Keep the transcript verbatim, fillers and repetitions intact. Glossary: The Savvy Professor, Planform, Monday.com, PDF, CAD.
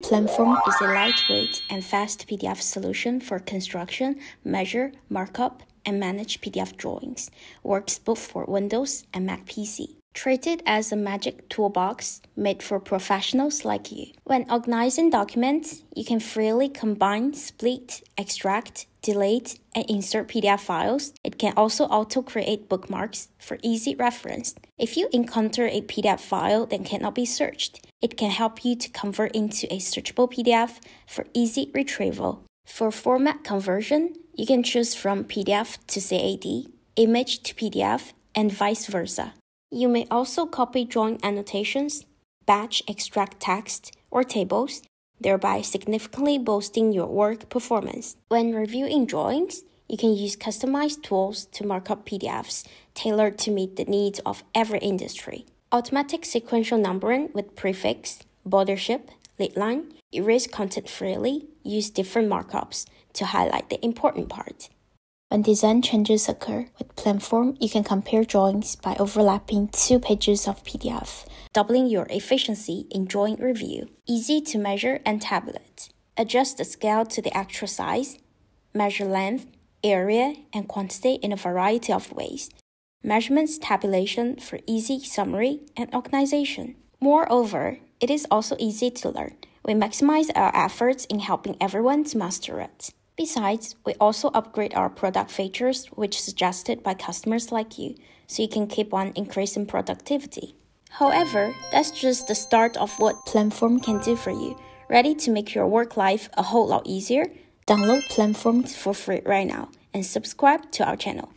Planform is a lightweight and fast P D F solution for construction, measure, markup, and manage P D F drawings. Works both for Windows and Mac P C. Treat it as a magic toolbox made for professionals like you. When organizing documents, you can freely combine, split, extract, delete, and insert P D F files. It can also auto-create bookmarks for easy reference. If you encounter a P D F file that cannot be searched, it can help you to convert into a searchable P D F for easy retrieval. For format conversion, you can choose from P D F to C A D, image to P D F, and vice versa. You may also copy drawing annotations, batch extract text, or tables, thereby significantly boosting your work performance. When reviewing drawings, you can use customized tools to mark up P D Fs tailored to meet the needs of every industry. Automatic sequential numbering with prefix, bordership, leadline, erase content freely, use different markups to highlight the important part. When design changes occur, with Planform, you can compare drawings by overlapping two pages of P D F, doubling your efficiency in drawing review. Easy to measure and tablet. Adjust the scale to the actual size, measure length, area, and quantity in a variety of ways. Measurements tabulation for easy summary and organization. Moreover, it is also easy to learn. We maximize our efforts in helping everyone to master it. Besides, we also upgrade our product features which suggested by customers like you, so you can keep on increasing productivity. However, that's just the start of what Planform can do for you. Ready to make your work life a whole lot easier? Download Planform for free right now and subscribe to our channel.